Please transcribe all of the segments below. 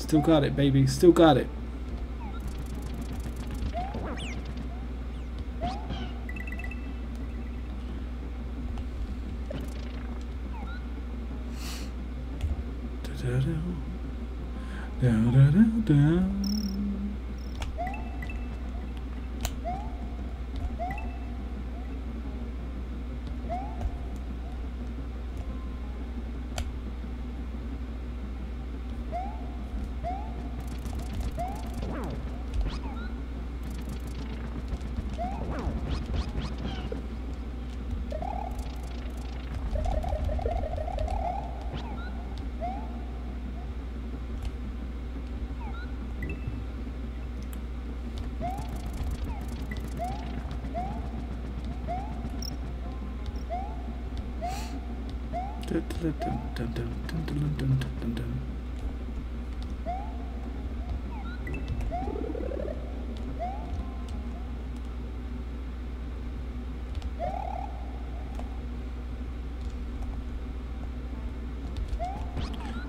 Still got it, baby. Still got it.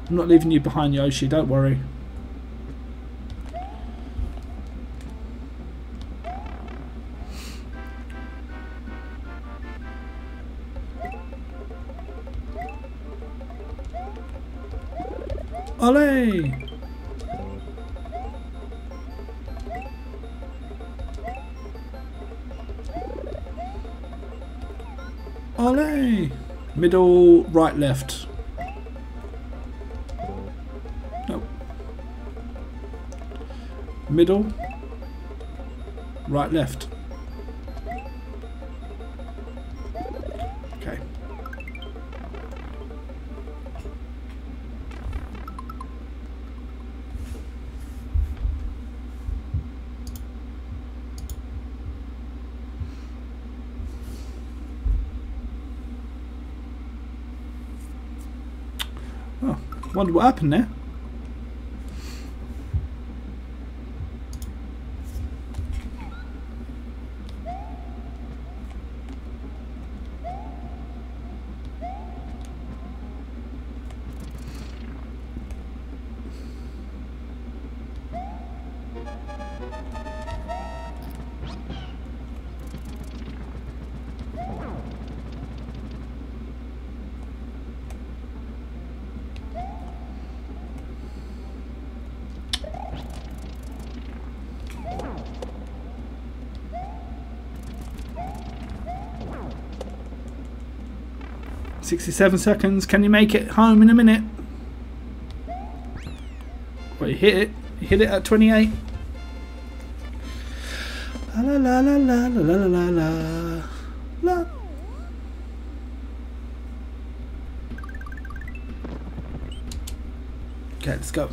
I'm not leaving you behind, Yoshi, don't worry. Olé! Olé! Middle, right, left. No. Middle, right, left. Wonder what happened there. .67 seconds. Can you make it home in a minute? Well, you hit it. You hit it at 28. La la la la la la la la la. Okay, let's go.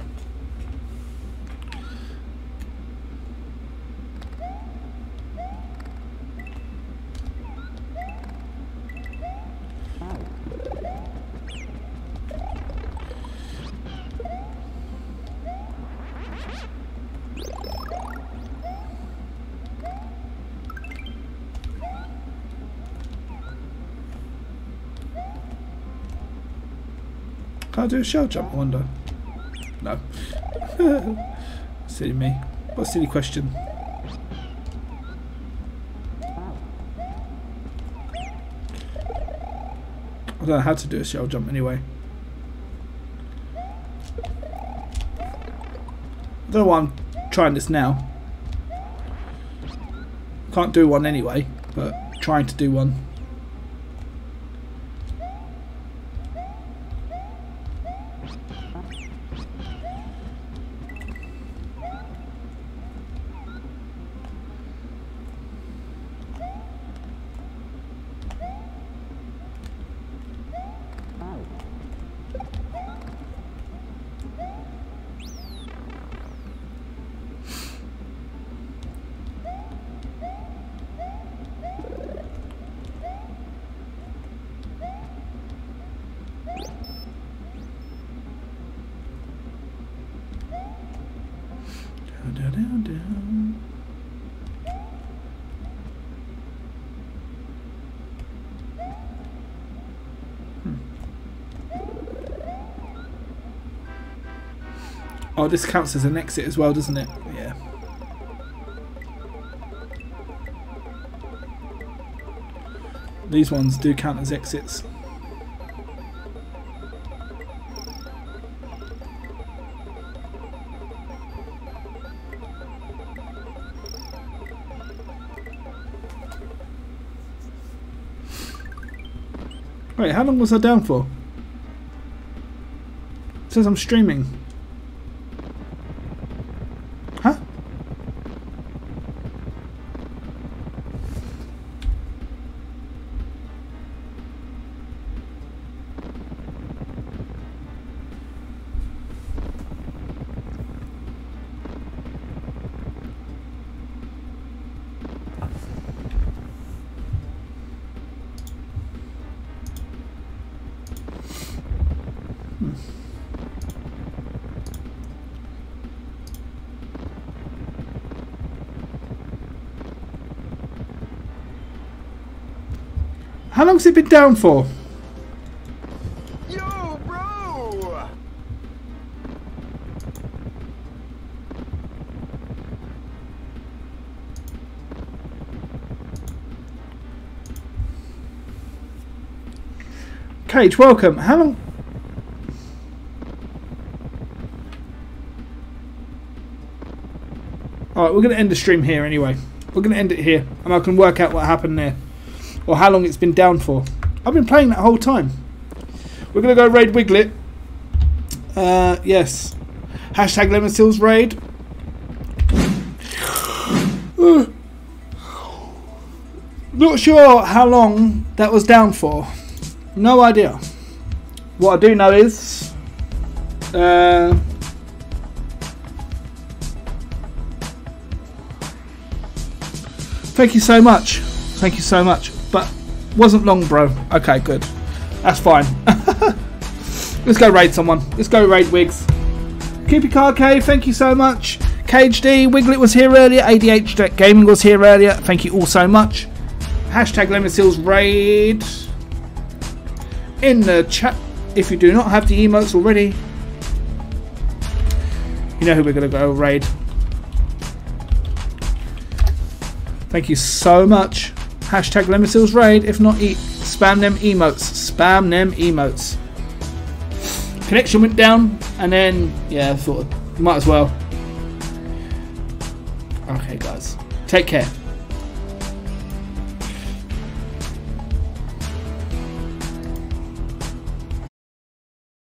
Can I do a shell jump, I wonder? No. Silly me. What a silly question. I don't know how to do a shell jump anyway. I don't know why I'm trying this now. Can't do one anyway, but trying to do one. Oh, this counts as an exit as well, doesn't it? Yeah. These ones do count as exits. Wait, how long was I down for? It says I'm streaming. Huh? How long's it been down for? Yo, bro! Cage, welcome. How long? Alright, we're going to end the stream here anyway. We're going to end it here, and I can work out what happened there. Or how long it's been down for. I've been playing that whole time. We're going to go raid Wiglet. Yes. Hashtag LemonSeals raid. Not sure how long that was down for. No idea. What I do know is... thank you so much. Thank you so much. But wasn't long, bro. Okay, good. That's fine. Let's go raid someone. Let's go raid Wigs. Keep your card, Cave. Thank you so much. Cage D. Wiglet was here earlier. ADH Gaming was here earlier. Thank you all so much. Hashtag LemonSeals raid. In the chat, if you do not have the emotes already, you know who we're going to go raid. Thank you so much. Hashtag LemonSeals raid. If not, spam them emotes. Spam them emotes. Connection went down, and then yeah, I thought might as well. Okay, guys, take care.